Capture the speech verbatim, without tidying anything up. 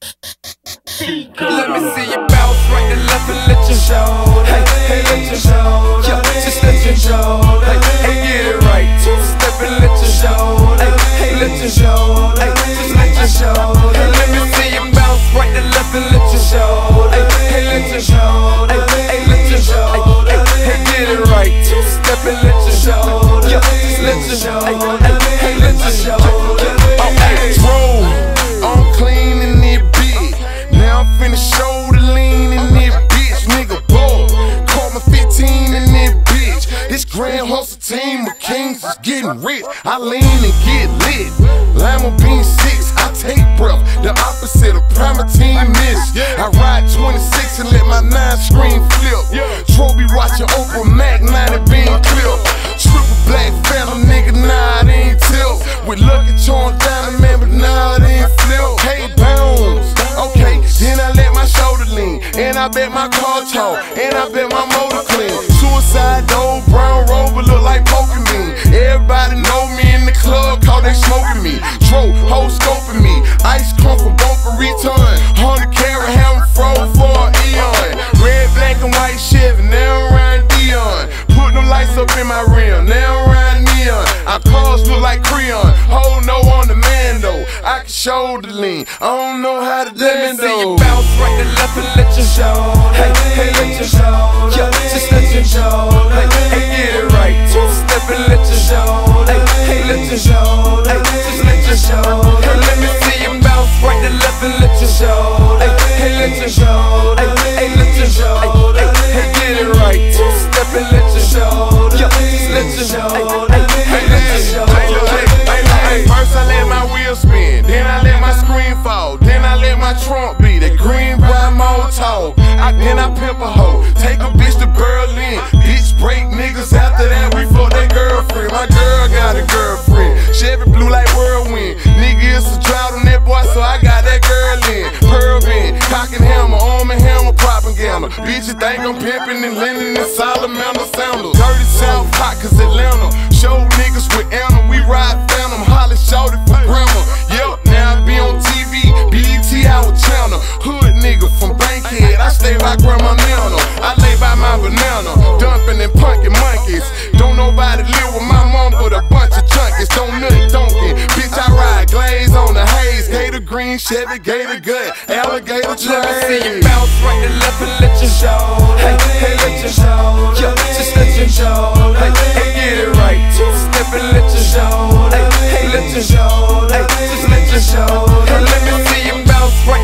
Let me see your bounce right and left and let your shoulder. Hey, hey, let your shoulder. Yeah, just let your shoulder. Hey, hey, get it right. Two step and let your shoulder. Hey, hey, let your shoulder. Hey, just let your shoulder. Hey, let me see your bounce right and left and let your shoulder. Hey, hey, let your shoulder. Hey, hey, let your shoulder. Hey, hey, get it right. Two step and let your shoulder. Yeah, just let your shoulder. Hey, hey, let your shoulder. Oh, hey, roll. I'm clean and it big. Now I'm finna show the lean in this bitch, nigga, ball. Call my fifteen in this bitch. This grand hustle team of kings is getting rich. I lean and get lit. Lima bean six, I take breath. The opposite of Primatine is. I ride twenty-six and let my nine screen flip. Trophy watching Oprah Mac ninety being clipped. Triple black phantom, nigga, nah, it ain't tilt. With Lucky Charm Diamond, man, but nah, it ain't flip. Hey, pounds. Okay, then I let my shoulder lean, and I bet my car tall, and I bet my motor clean. Suicide old brown rover look like Pokemon. Everybody know me in the club, call they smoking me. Dro, ho scoping me. Ice crumb for both a return. Hundred carat having fro for an eon. Red, black, and white Chevy, now I'm riding Dion. Put them lights up in my rim, now I'm riding neon. Our cars look like Creon. Hold no on the man though. I can shoulder lean. I don't know how to dance though. Let me see you bounce right to left and let your shoulder. Hey, hey, let your shoulder. Yeah, just let your shoulder. Hey, hey, get it right. Two step and let your shoulder. Hey, hey, let your shoulder. Hey, just let your shoulder. Hey, let me see you bounce right to left and let your shoulder. Hey, hey, let your shoulder. Hey, hey, let your shoulder. Hey, hey, get it right. Two step and let your shoulder. Yeah, just let your shoulder. Hey, hey, let your shoulder. Hey, first I let my wheel spin, then I let my screen fall, then I let my trunk be that green brown mold tall. I, then I pimp a hoe, take a bitch to Berlin. Bitch break niggas after that, we fuck that girlfriend. My girl got a girlfriend, Chevy blue like whirlwind. Nigga, it's a drought on that boy, so I got that girl in. Pearl in, cock and hammer, arm and hammer, propaganda. Bitch, you think I'm pimping and lending in Salamander sandals. Dirty South hot, cause Atlanta, show niggas with Anna, we ride phantom. Holly shouted for grandma. Yep, now I be on T V, B E T our channel. Hood nigga from Bankhead, I stay by grandma Nana. I lay by my banana, dumping and punkin' monkeys. Don't nobody live with my mom but a bunch of junkies. Don't nothing donkin', bitch I ride glaze on the haze. Gator green, Chevy, gator gut, alligator train. Let me see you bounce right to left and let your shoulder. Hey, hey, let your shoulder. Yeah, just let your shoulder. Hey, hey, get it right. Two step and let your shoulder. Hey, hey, let your shoulder. Hey, just let your shoulder. Hey, let me see you bounce right.